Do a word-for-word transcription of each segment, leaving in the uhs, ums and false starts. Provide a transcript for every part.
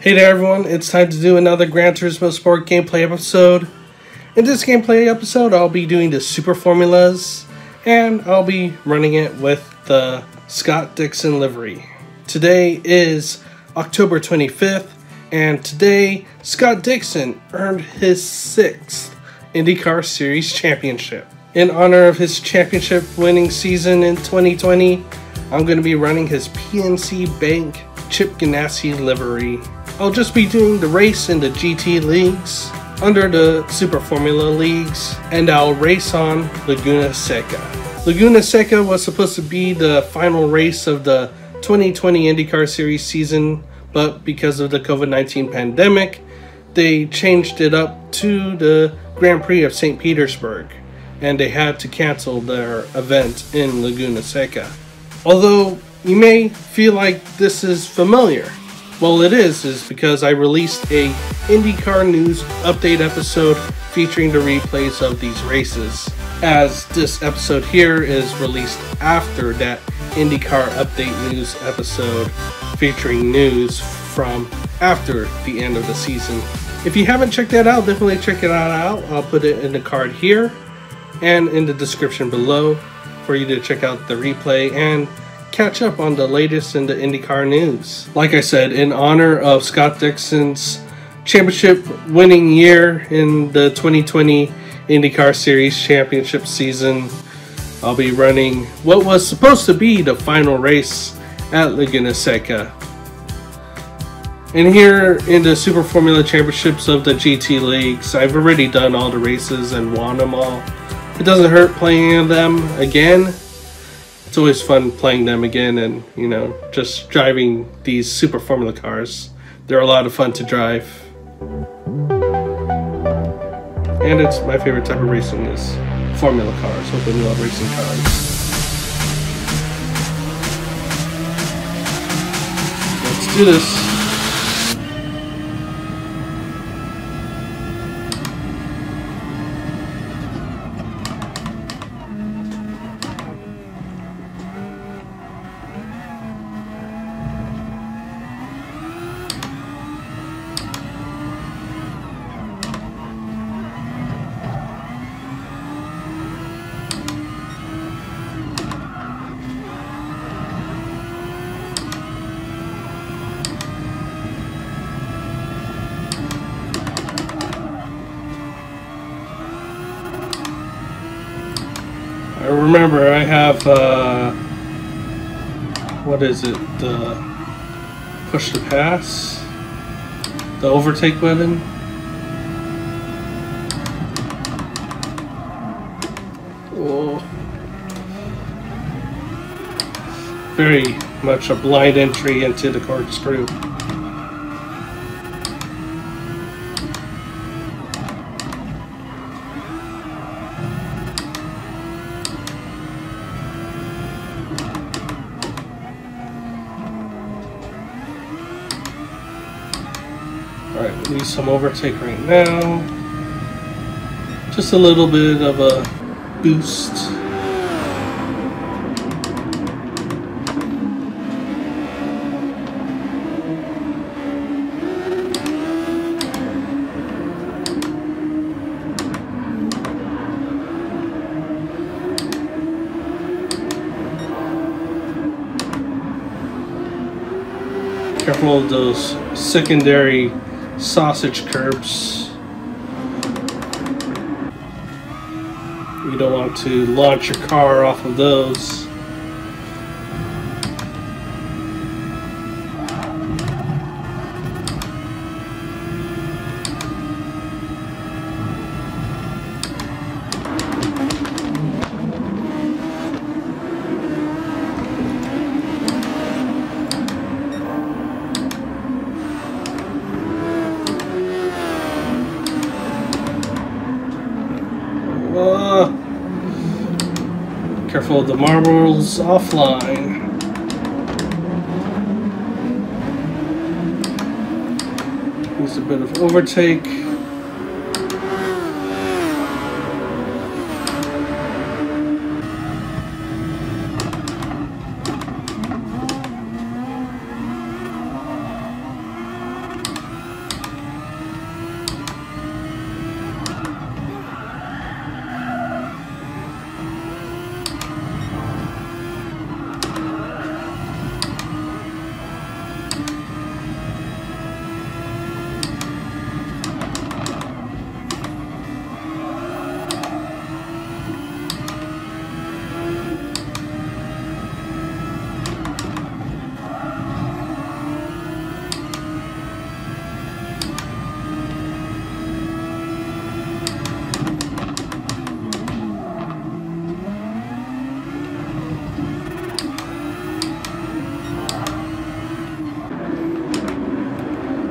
Hey there everyone, it's time to do another Gran Turismo Sport gameplay episode. In this gameplay episode, I'll be doing the Super Formulas, and I'll be running it with the Scott Dixon livery. Today is October twenty-fifth, and today Scott Dixon earned his sixth IndyCar Series championship. In honor of his championship winning season in twenty twenty, I'm going to be running his P N C Bank Chip Ganassi livery. I'll just be doing the race in the G T Leagues, under the Super Formula Leagues, and I'll race on Laguna Seca. Laguna Seca was supposed to be the final race of the twenty twenty IndyCar Series season, but because of the COVID nineteen pandemic, they changed it up to the Grand Prix of Saint Petersburg, and they had to cancel their event in Laguna Seca. Although you may feel like this is familiar, well, it is, is because I released a IndyCar News update episode featuring the replays of these races, as this episode here is released after that IndyCar update news episode featuring news from after the end of the season. If you haven't checked that out, definitely check it out. I'll put it in the card here and in the description below for you to check out the replay and catch up on the latest in the IndyCar news. Like I said, in honor of Scott Dixon's championship winning year in the twenty twenty IndyCar Series championship season, I'll be running what was supposed to be the final race at Laguna Seca. And here in the Super Formula Championships of the G T Leagues, I've already done all the races and won them all. It doesn't hurt playing them again. It's always fun playing them again and, you know, just driving these Super Formula cars. They're a lot of fun to drive. And it's my favorite type of racing is Formula cars. Hopefully you love racing cars. Let's do this. Remember, I have, uh, what is it, the push to pass, the overtake button. Oh. Very much a blind entry into the corkscrew. Alright, need some overtake right now. Just a little bit of a boost. Careful of those secondary sausage curbs. You don't want to launch your car off of those. Careful of the marbles offline. Use a bit of overtake.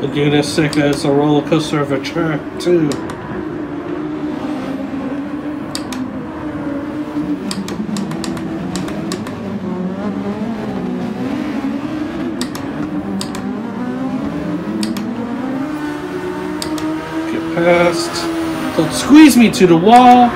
Laguna Seca is a roller coaster of a track too. Get past. Don't squeeze me to the wall.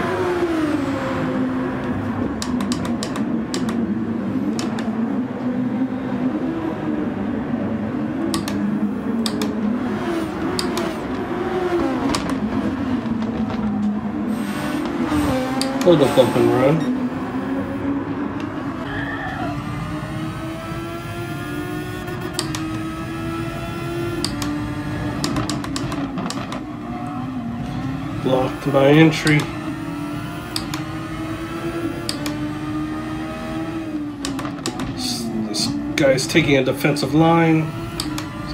Hold up, bump and run. Blocked my entry. This, this guy's taking a defensive line.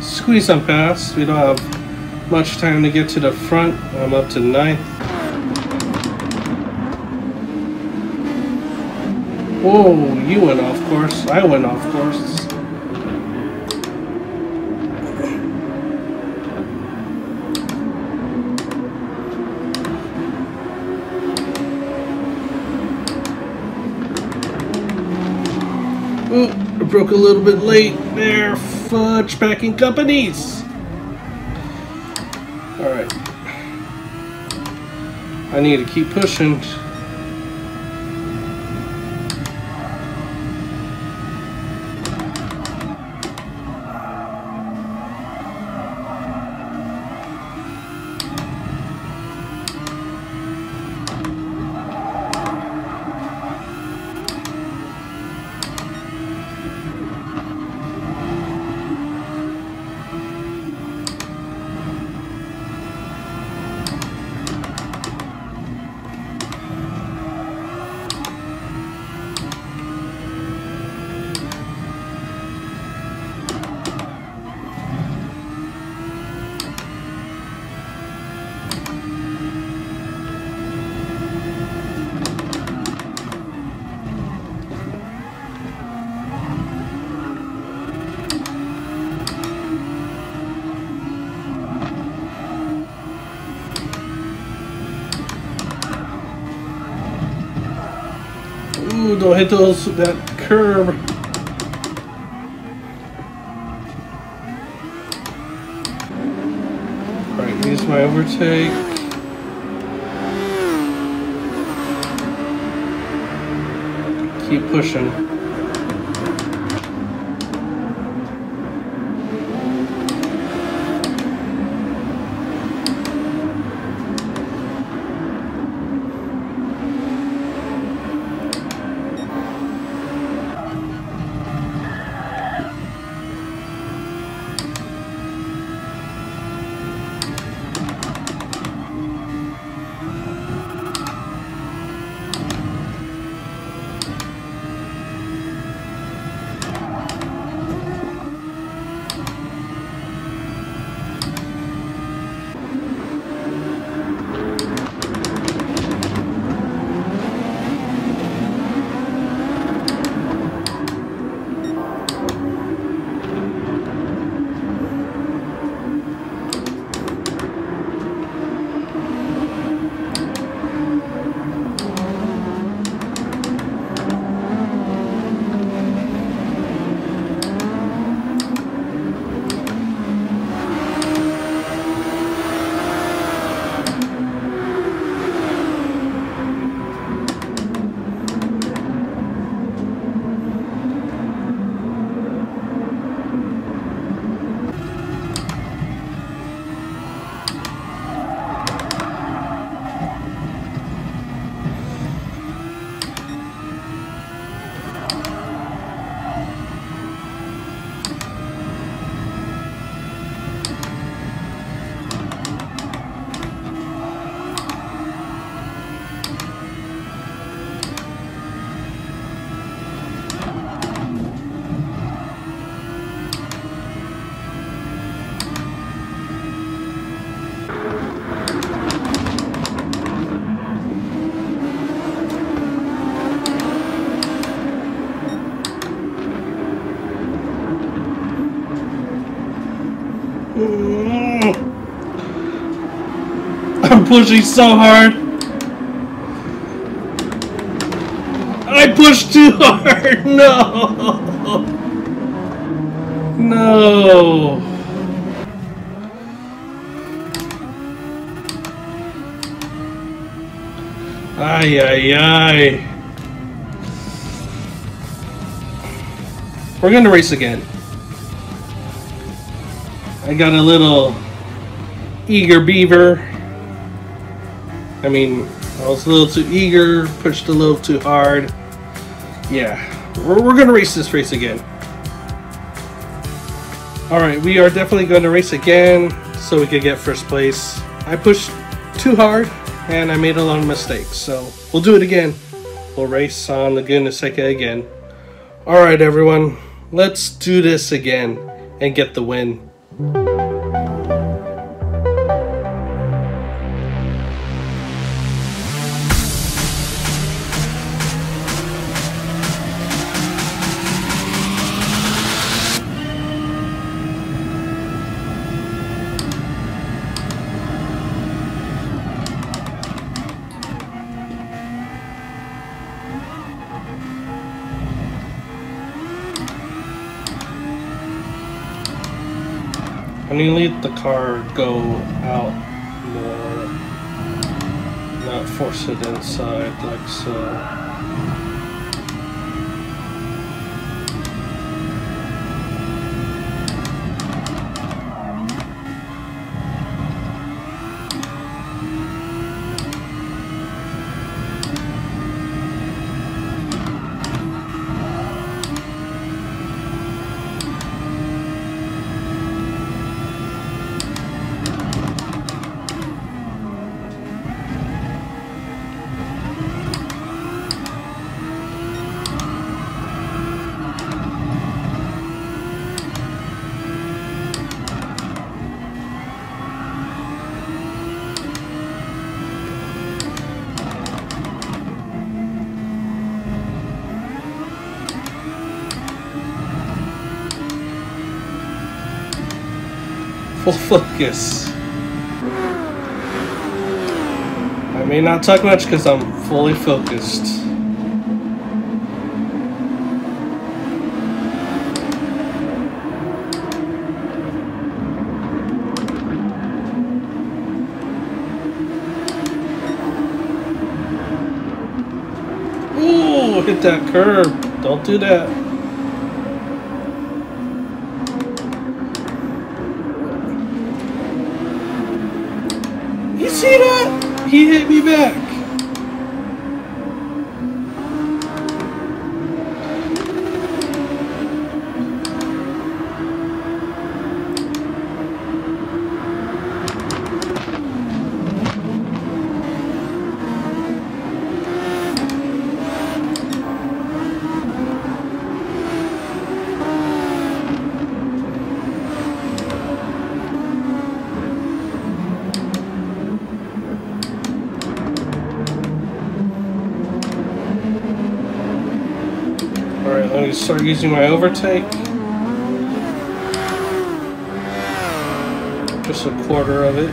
Squeeze on past. We don't have much time to get to the front. I'm up to ninth. Whoa, you went off course. I went off course. Ooh, I broke a little bit late there. Fudge packing companies. Alright. I need to keep pushing. Ooh, don't hit those, that curb. Alright, here's my overtake. Keep pushing. I'm pushing so hard. I pushed too hard. No. No. Ay, ay, ay. We're gonna race again. I got a little eager beaver. I mean, I was a little too eager, pushed a little too hard. Yeah, we're, we're gonna race this race again. All right, we are definitely gonna race again so we could get first place. I pushed too hard and I made a lot of mistakes, so we'll do it again. We'll race on Laguna Seca again. All right, everyone, let's do this again and get the win. I'm gonna let the car go out more, not force it inside like so. Focus. I may not talk much because I'm fully focused. Ooh, hit that curb. Don't do that. See that? He hit me back. Start using my overtake. Just a quarter of it.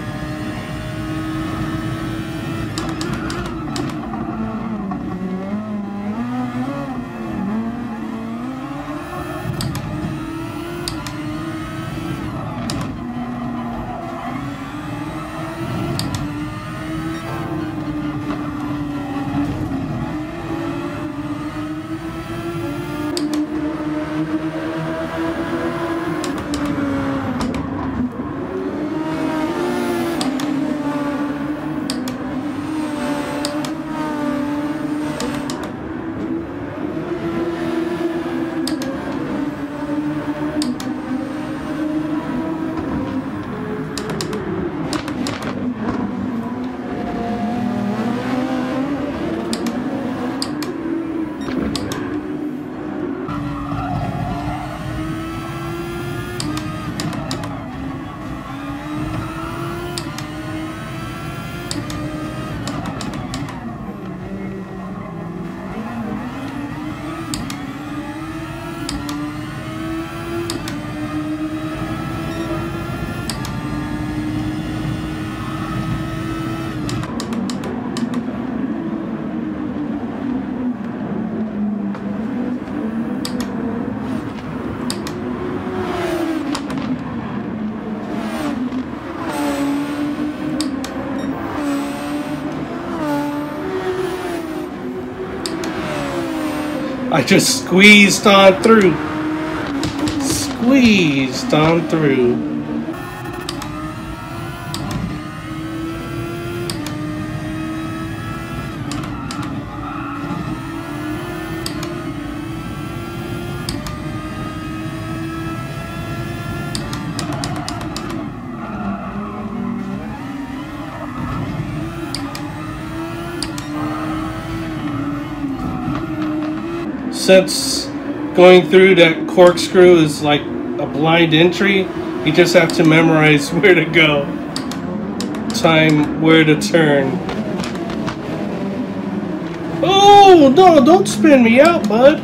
I just squeezed on through. Squeezed on through. Since going through that corkscrew is like a blind entry, you just have to memorize where to go, time, where to turn. Oh, no, don't spin me out, bud.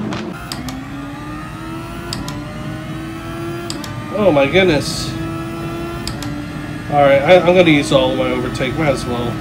Oh, my goodness. All right, I, I'm going to use all of my overtake. Might as well.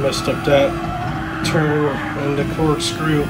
Messed up that turn and the corkscrew.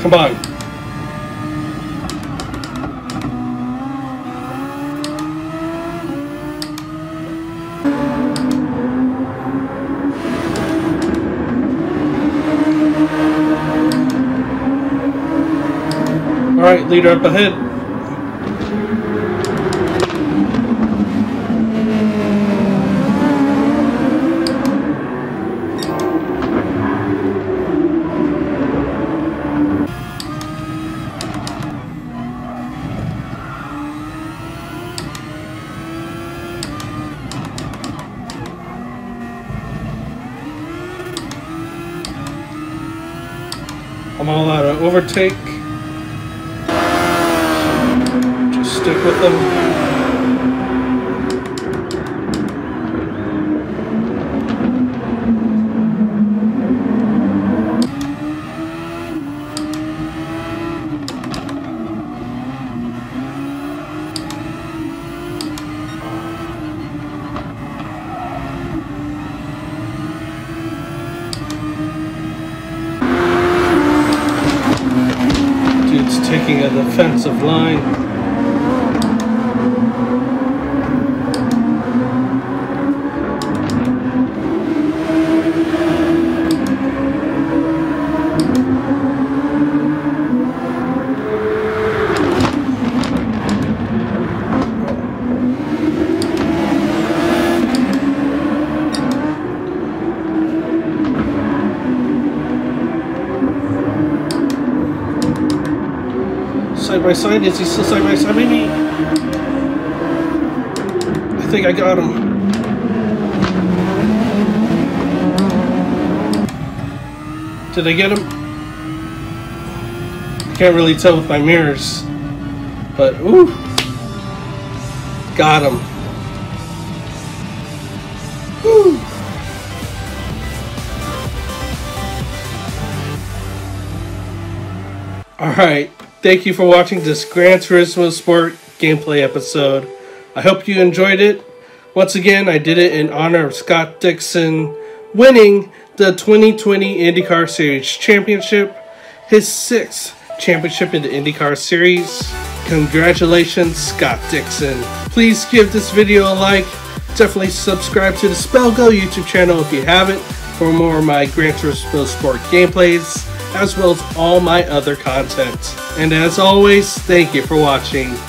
Come on. All right, leader up ahead. I'm all out of overtake. Just stick with them. Taking a defensive line. Side by side, is he still side by side? Maybe. I think I got him. Did I get him? I can't really tell with my mirrors, but ooh, got him. Woo. All right. Thank you for watching this Gran Turismo Sport gameplay episode. I hope you enjoyed it. Once again, I did it in honor of Scott Dixon winning the twenty twenty IndyCar Series Championship, his sixth Championship in the IndyCar Series. Congratulations, Scott Dixon. Please give this video a like. Definitely subscribe to the Spellgo YouTube channel if you haven't for more of my Gran Turismo Sport gameplays, as well as all my other content. And as always, thank you for watching.